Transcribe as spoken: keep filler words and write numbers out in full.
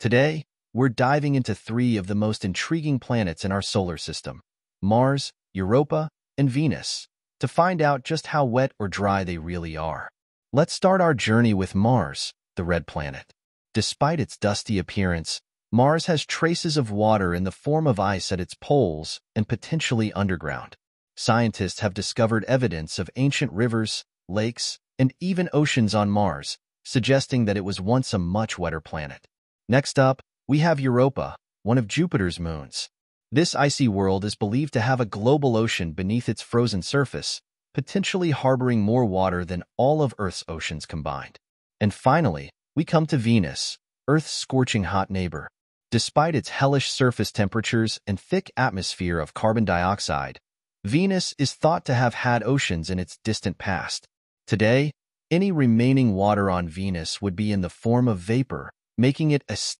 Today, we're diving into three of the most intriguing planets in our solar system, Mars, Europa, and Venus, to find out just how wet or dry they really are. Let's start our journey with Mars, the red planet. Despite its dusty appearance, Mars has traces of water in the form of ice at its poles and potentially underground. Scientists have discovered evidence of ancient rivers, lakes, and even oceans on Mars, suggesting that it was once a much wetter planet. Next up, we have Europa, one of Jupiter's moons. This icy world is believed to have a global ocean beneath its frozen surface, potentially harboring more water than all of Earth's oceans combined. And finally, we come to Venus, Earth's scorching hot neighbor. Despite its hellish surface temperatures and thick atmosphere of carbon dioxide, Venus is thought to have had oceans in its distant past. Today, any remaining water on Venus would be in the form of vapor, making it a